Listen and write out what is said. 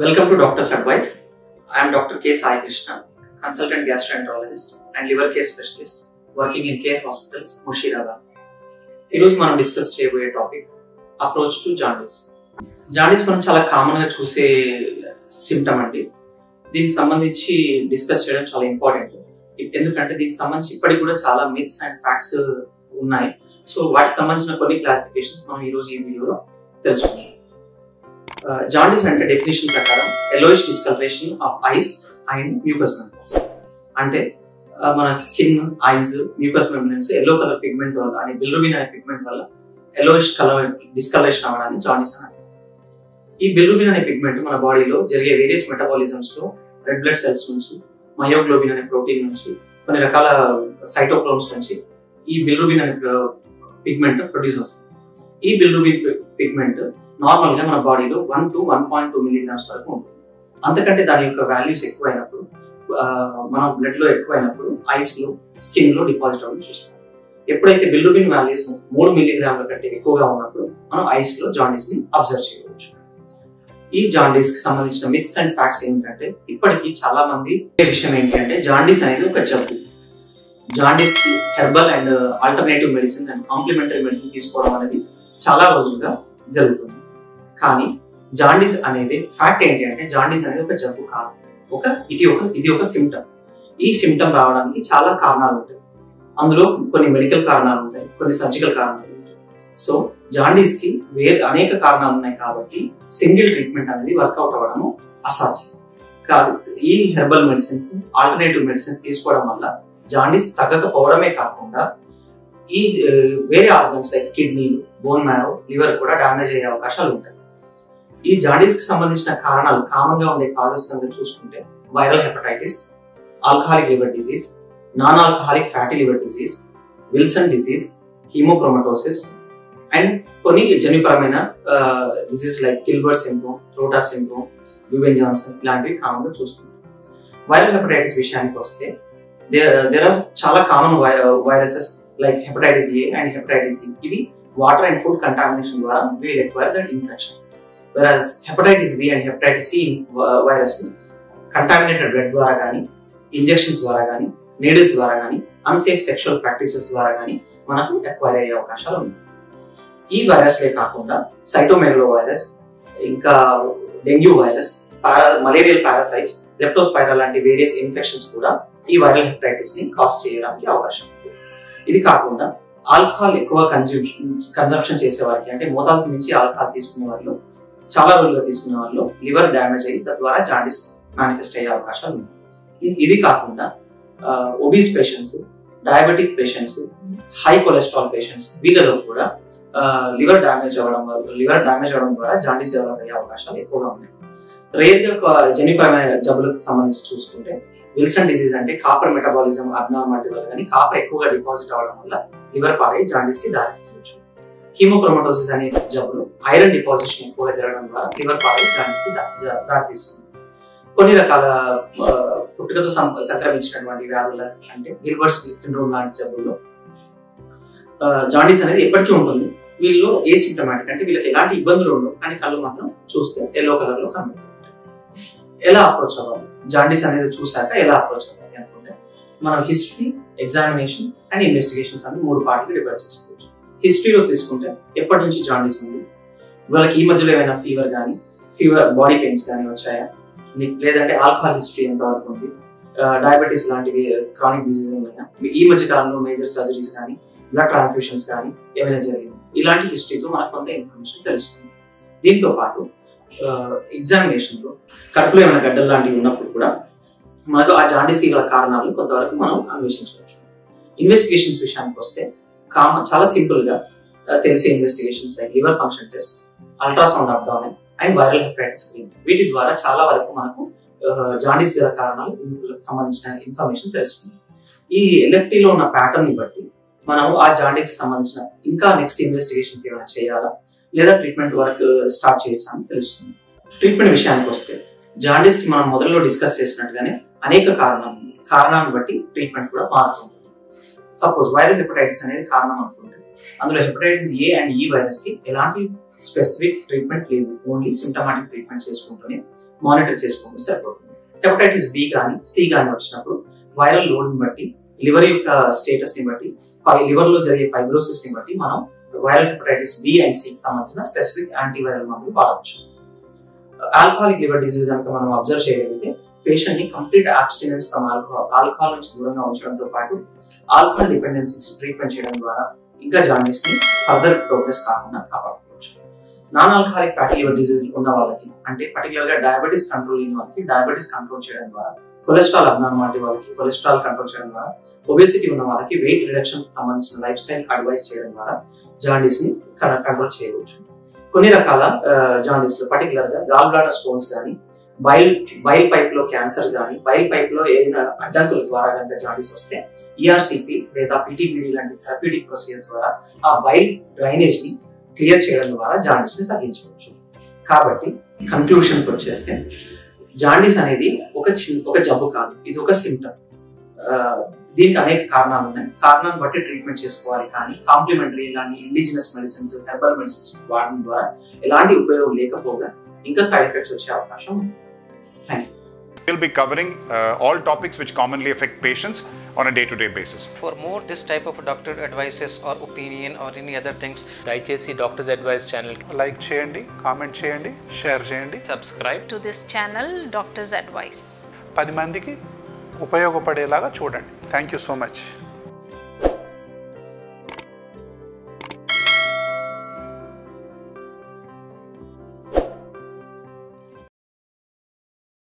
Welcome to Doctors Advice. I am Dr. K. Sai Krishna, consultant gastroenterologist and liver care specialist working in Care Hospitals, Mushirabad. Today, we will discuss the topic approach to jaundice. Jaundice is a very common symptom. This is discussed very important. This is a myths and facts. So, what is the clarifications we will see in this video? Jaundice ante definition prakaram yellowish discoloration of eyes and mucous membranes ante mana skin, eyes, mucous membranes yellow color pigment valla ani bilirubin ane pigment valla yellowish color discoloration avadani jaundice anadu. Ee bilirubin ane pigment mana body lo jarige various metabolisms lo red blood cells nunchi myoglobin ane protein nunchi konni rakala cytochromes nunchi ee bilirubin ane pigment produce avutundi. Ee bilirubin pigment normally in our body 1 to 1.2 milligrams వరకు ఉంటుంది. అంతకంటే దాని యొక్క values ఎక్కువైనప్పుడు మన blood లో ఎక్కువైనప్పుడు ice లో స్కిన్ లో డిపాజిట్ అవ్వడం చూస్తాం. ఎప్పుడైతే బిల్లుబిన్ వాల్యూస్ 3 మిల్లీగ్రాముల కంటే ఎక్కువగా ఉన్నప్పుడు మనం ఐస్ లో జాండీస్ ని అబ్జర్వ్ చేయవచ్చు. ఈ జాండీస్ కి సంబంధించిన మిత్స్ అండ్ ఫ్యాక్ట్స్ ఏంటంటే ఇప్పటికీ చాలా మంది విషయం ఏంటంటే జాండీస్ అనేది ఒక జబ్బు. జాండీస్ కి herbal and alternative medicine and complementary medicine తీసుకోవడం అనేది చాలా రోజులుగా జరుగుతుంది. కానీ జాండీస్ అనేది ఫ్యాక్ట్ ఏంటి అంటే జాండీస్ అనేది ఒక జబ్బు కాదు, ఇది ఒక సిమ్టమ్. ఈ సిమ్టమ్ రావడానికి చాలా కారణాలు ఉంటాయి. అందులో కొన్ని మెడికల్ కారణాలు ఉంటాయి, కొన్ని సర్జికల్ కారణాలు ఉంటాయి. సో జాండీస్ కి వేరే అనేక కారణాలు ఉన్నాయి కాబట్టి సింగిల్ ట్రీట్మెంట్ అనేది వర్కౌట్ అవ్వడము అసాధ్యం కాదు. ఈ హెర్బల్ మెడిసిన్స్ ఆల్టర్నేటివ్ మెడిసిన్ తీసుకోవడం వల్ల జాండీస్ తగ్గకపోవడమే కాకుండా ఈ వేరే ఆర్గన్స్ లైక్ కిడ్నీలు, బోన్ మ్యారో, లివర్ కూడా డ్యామేజ్ అయ్యే అవకాశాలు ఉంటాయి. ఈ జాండీస్ కి సంబంధించిన కారణాలు కామన్ గా ఉండే కాజెస్ కనుక చూసుకుంటే viral hepatitis, alcoholic liver disease, non alcoholic fatty liver disease, Wilson disease, hemochromatosis and కొన్ని జన్యుపరమైన disease like Gilbert syndrome, Rotor syndrome, Ruben Johnson ఇలాంటివి కామన్ గా చూసుకుంటాం. వైరల్ హెపటైటిస్ విషయానికి వస్తే దేర్ ఆర్ చాలా common viruses like hepatitis A and hepatitis C. ఇవి water and food contamination ద్వారా we require that infection. Whereas hepatitis B and hepatitis C virus contaminated blood ద్వారా కానీ, ఇంజెక్షన్స్ ద్వారా కానీ, నీడిల్స్ ద్వారా కానీ, అన్సేఫ్ సెక్షువల్ ప్రాక్టీసెస్ ద్వారా కానీ మనకు ఎక్వైర్ అయ్యే అవకాశాలు ఉన్నాయి. ఈ వైరస్లే కాకుండా సైటోమెగలో వైరస్, ఇంకా dengue virus, malarial parasites, leptospira లాంటి వేరియస్ ఇన్ఫెక్షన్స్ కూడా ఈ వైరల్ హెపటైటిస్ ని కాజ్ చేయడానికి అవకాశం ఉంది. ఇది కాకుండా ఆల్కహాల్ ఎక్కువ కన్సంప్షన్ చేసేవారికి అంటే మోతాదు నుంచి ఆల్కహాల్ తీసుకునే వాళ్ళు, చాలా రోజులుగా తీసుకునే వాళ్ళు లివర్ డ్యామేజ్ అయ్యి తద్వారా జాండీస్ మేనిఫెస్ట్ అయ్యే అవకాశాలు ఉన్నాయి. ఇది కాకుండా obese patients, diabetic patients, high cholesterol patients వీళ్ళలో కూడా లివర్ డ్యామేజ్ అవ్వడం ద్వారా జాండీస్ డెవలప్ అయ్యే అవకాశాలు ఎక్కువగా ఉన్నాయి. రేర్గా జన్యుపరమైన జబ్బులకు సంబంధించి చూసుకుంటే విల్సన్ డిజీజ్ అంటే కాపర్ మెటబాలిజం అబ్నార్మాలిటీ వల్ల కానీ కాపర్ ఎక్కువగా డిపాజిట్ అవ్వడం వల్ల లివర్ పాడై జాండీస్ కి దారితీయవచ్చు. హీమోక్రోమటోసిస్ అనే జబ్బులు ఐరన్ డిపాజిషన్ ఎక్కువగా జరగడం ద్వారా లివర్ పాడై జాండీస్ కి దారితీస్తుంది. కొన్ని రకాల పుట్టుకతో సంక్రమించినటువంటి వ్యాధుల అంటే గిల్బర్ట్ సిండ్రోమ్ లాంటి జబ్బుల్లో జాండీస్ అనేది ఎప్పటికీ ఉంటుంది. వీళ్ళు ఏ సిమ్టమాటిక్ అంటే వీళ్ళకి ఎలాంటి ఇబ్బందులు ఉండవు, కానీ కళ్ళు మాత్రం చూస్తే ఎల్లో కలర్ లో కనబడుతుంది. ఎలా అప్రోచ్ అవ్వాలి, జాండీస్ అనేది చూసాక ఎలా అప్రోచ్ అవ్వాలి అనుకుంటే మనం హిస్టరీ, ఎగ్జామినేషన్ అండ్ ఇన్వెస్టిగేషన్స్ అని 3 పార్ట్లుగా డివైడ్ చేసుకోవచ్చు. హిస్టరీలో తీసుకుంటే ఎప్పటి నుంచి జాండీస్ ఉంది, వాళ్ళకి ఈ మధ్యలో ఏమైనా ఫీవర్ కానీ, బాడీ పెయిన్స్ కానీ వచ్చాయా, లేదంటే ఆల్కహాల్ హిస్టరీ ఎంతవరకు ఉంది, డయాబెటీస్ లాంటివి క్రానిక్ డిజీజ్ ఉన్నాయా, ఈ మధ్య కాలంలో మేజర్ సర్జరీస్ కానీ, బ్లడ్ ట్రాన్స్ఫ్యూషన్స్ కానీ ఏమైనా జరిగింది, ఇలాంటి హిస్టరీతో మనకు కొంత ఇన్ఫర్మేషన్ తెలుస్తుంది. దీంతో పాటు ఎగ్జామినేషన్ లో కడుపులో ఏమైనా గడ్డలు లాంటివి ఉన్నప్పుడు కూడా మనకు ఆ జాండీస్ గల కారణాలను కొంతవరకు మనం అన్వేషించవచ్చు. ఇన్వెస్టిగేషన్స్ విషయానికి వస్తే చాలా సింపుల్ గా తెలిసే investigations like liver function test, ultrasound abdomen and viral hepatitis screen. వీటి ద్వారా చాలా వరకు మనకు జాండీస్ గల కారణాలు సంబంధించిన ఇన్ఫర్మేషన్ తెలుస్తుంది. ఈ ఎల్ఎఫ్టీ లో ఉన్న ప్యాటర్న్ ని బట్టి మనం ఆ జాండీస్ సంబంధించిన ఇంకా నెక్స్ట్ ఇన్వెస్టిగేషన్స్ ఏమైనా చేయాలా, లేదా ట్రీట్మెంట్ వర్క్ స్టార్ట్ చేయొచ్చు అని తెలుస్తుంది. ట్రీట్మెంట్ విషయానికి వస్తే జాండీస్ కి మనం మొదట్లో డిస్కస్ చేసినట్టుగానే అనేక కారణాలను బట్టి ట్రీట్మెంట్ కూడా మారుతుంది. సపోజ్ వైరల్ హెపటైటిస్ అనేది కారణం అనుకుంటే అందులో హెపటైటిస్ ఏ అండ్ ఈ వైరస్ కి ఎలాంటి specific treatment ledu, only symptomatic treatment chestuntone monitor chestundo saripothundi. Hepatitis B gaani C gaani vachinappudu viral load ni batti, liver yokka status ni batti, liver lo jarige fibrosis ni batti manam viral hepatitis B and C ki sambandhinchina specific antiviral mandu vaadachu. Alcoholic liver disease ganaka manam observe cheyalite patient ni complete abstinence from alcohol nunchi duranga unchadamto paatu alcohol dependence treatment cheyadam dwara inka jaundice ni further progress kaakunda kaavakochu. Non alcoholic fatty liver disease unna vallaki ante particularly ga diabetes control in vallaki diabetes control cheyadam dwara, cholesterol abnormality vallaki cholesterol control cheyadam dwara, obesity unna vallaki weight reduction ki sambandhinchina lifestyle advice cheyadam dwara jaundice ni control cheyochu. కొన్ని రకాల జాండీస్లో పర్టికులర్గా gall bladder stones కానీ bile పైప్లో cancer కానీ bile పైప్లో ఏదైనా అడ్డంకుల ద్వారా కనుక జాండీస్ వస్తే ఈఆర్సీపీ లేదా పిటిబిడి లాంటి థెరపీటిక్ ప్రొసీజర్ ద్వారా ఆ బైల్ డ్రైనేజ్ని క్లియర్ చేయడం ద్వారా జాండీస్ని తగ్గించవచ్చు. కాబట్టి కన్క్లూషన్కి వచ్చేస్తే జాండీస్ అనేది ఒక జబ్బు కాదు, ఇది ఒక సిమ్టమ్. దీనికి అనేక కారణాలు ఉన్నాయి, కారణాన్ని బట్టి ట్రీట్మెంట్ చేసుకోవాలి. కానీ కాంప్లిమెంటరీ ఇలాంటి ఇండిజినస్ మెడిసిన్స్ హెర్బల్ మెడిసిన్స్ వాడడం ద్వారా ఎలాంటి ఉపయోగం లేకపోగా ఇంకా సైడ్ ఎఫెక్ట్స్ వచ్చే అవకాశం ఉంది. Thank you. We'll be covering all topics which commonly affect patients on a day-to-day basis. For more this type of doctor advices or opinion or any other things, దయచేసి డాక్టర్స్ అడ్వైస్ ఛానల్ లైక్ చేయండి, comment చేయండి, share చేయండి, subscribe to this channel doctors advice. 10 మందికి ఉపయోగపడేలాగా చూడండి. Thank you so much.